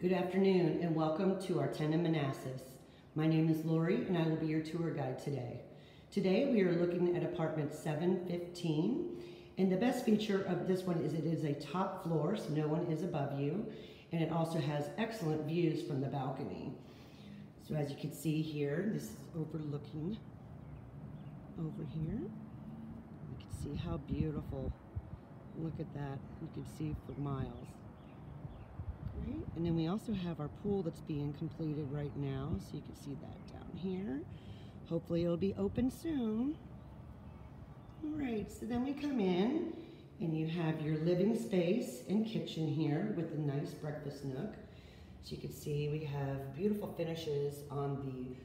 Good afternoon and welcome to Artena Manassas. My name is Lori and I will be your tour guide today. Today we are looking at apartment 715, and the best feature of this one is it is a top floor, so no one is above you, and it also has excellent views from the balcony. So as you can see here, this is overlooking over here. You can see how beautiful. Look at that. You can see for miles. Right. And then we also have our pool that's being completed right now, so you can see that down here. Hopefully it'll be open soon. All right, so then we come in and you have your living space and kitchen here with a nice breakfast nook. So you can see we have beautiful finishes on the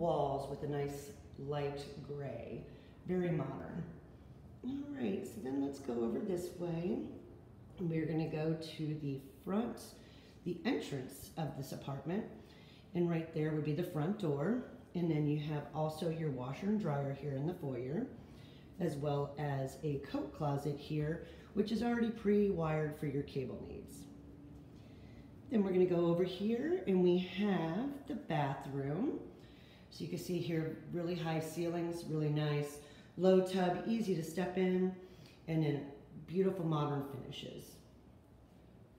walls with a nice light gray, very modern. All right, so then let's go over this way. We're gonna go to the front, the entrance of this apartment, and right there would be the front door, and then you have also your washer and dryer here in the foyer, as well as a coat closet here, which is already pre-wired for your cable needs. Then we're going to go over here and we have the bathroom. So you can see here really high ceilings, really nice, low tub, easy to step in, and then beautiful modern finishes.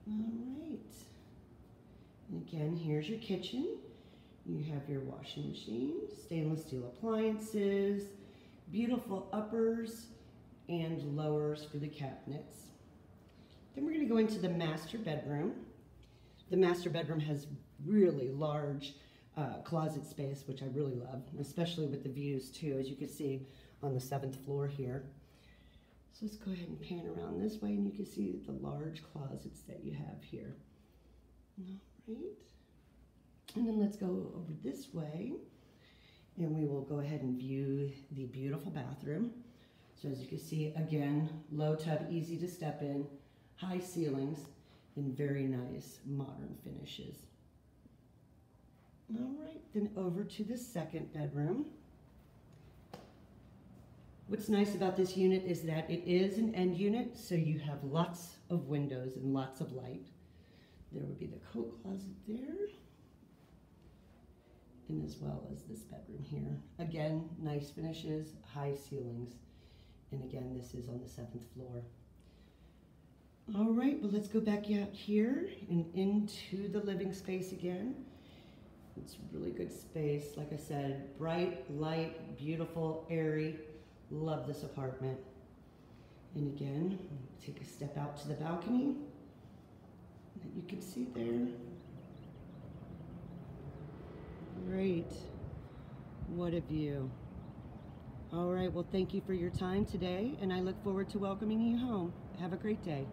All right. And again, here's your kitchen. You have your washing machine, stainless steel appliances, beautiful uppers and lowers for the cabinets. Then we're going to go into the master bedroom. The master bedroom has really large closet space, which I really love, especially with the views too, as you can see on the 7th floor here. So let's go ahead and pan around this way and you can see the large closets that you have here. All right. And then let's go over this way and we will go ahead and view the beautiful bathroom. So as you can see, again, low tub, easy to step in, high ceilings, and very nice modern finishes. All right, then over to the second bedroom. What's nice about this unit is that it is an end unit, so you have lots of windows and lots of light. There would be the coat closet there, and as well as this bedroom here. Again, nice finishes, high ceilings, and again, this is on the 7th floor. All right, well, let's go back out here and into the living space again. It's a really good space. Like I said, bright, light, beautiful, airy. Love this apartment. And again, take a step out to the balcony that you can see there. Great. What a view. All right, well, thank you for your time today, and I look forward to welcoming you home. Have a great day.